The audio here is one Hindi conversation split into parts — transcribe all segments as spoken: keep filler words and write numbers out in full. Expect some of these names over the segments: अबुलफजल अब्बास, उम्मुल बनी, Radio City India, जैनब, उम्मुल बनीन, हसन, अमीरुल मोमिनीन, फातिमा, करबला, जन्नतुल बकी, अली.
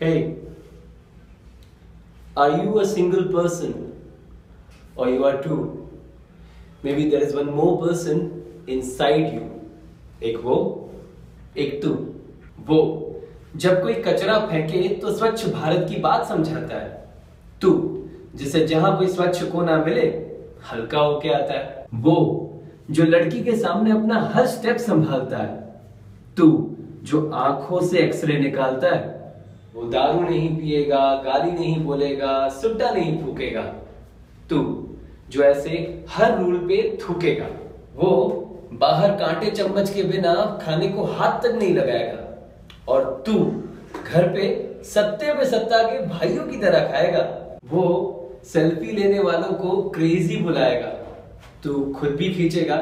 Hey, are you a single person or you are two? Maybe there is one more person inside you. एक वो, एक तू। वो जब कोई कचरा फेंके तो स्वच्छ भारत की बात समझाता है। तू जिसे जहां कोई स्वच्छ को ना मिले हल्का होके आता है। वो जो लड़की के सामने अपना हर स्टेप संभालता है। तू जो आंखों से एक्सरे निकालता है। वो दारू नहीं पिएगा, गाली नहीं बोलेगा, सुट्टा नहीं फूकेगा। तू जो ऐसे हर रूल पे थूकेगा। वो बाहर कांटे चम्मच के बिना खाने को हाथ तक नहीं लगाएगा। और तू घर पे सत्ते पे सत्ता के भाइयों की तरह खाएगा। वो सेल्फी लेने वालों को क्रेजी बुलाएगा। तू खुद भी खींचेगा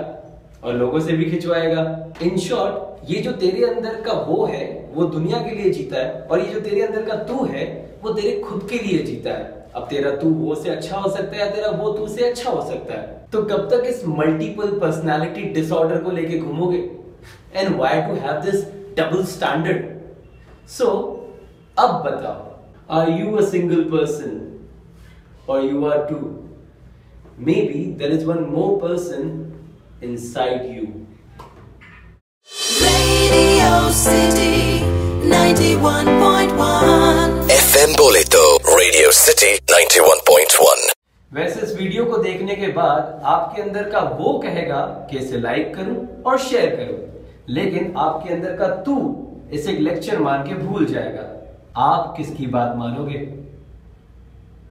और लोगों से भी खिंचवाएगा। इन शॉर्ट, ये जो तेरे अंदर का वो है वो दुनिया के लिए जीता है, और ये जो तेरे अंदर का तू है वो तेरे खुद के लिए जीता है। अब तेरा तू वो से अच्छा हो सकता है या तेरा वो तू से अच्छा हो सकता है। तो कब तक इस मल्टीपल पर्सनालिटी डिसऑर्डर को लेके घूमोगे? And why to have this double standard? So अब बताओ, are you a single person और you are two? Maybe there is one more person inside you. Radio City ninety one point one F M बोले तो Radio City ninety one point one। वैसे इस वीडियो को देखने के बाद आपके अंदर का वो कहेगा कि इसे लाइक करूं और शेयर करूं, लेकिन आपके अंदर का तू इसे एक लेक्चर मान के भूल जाएगा। आप किसकी बात मानोगे?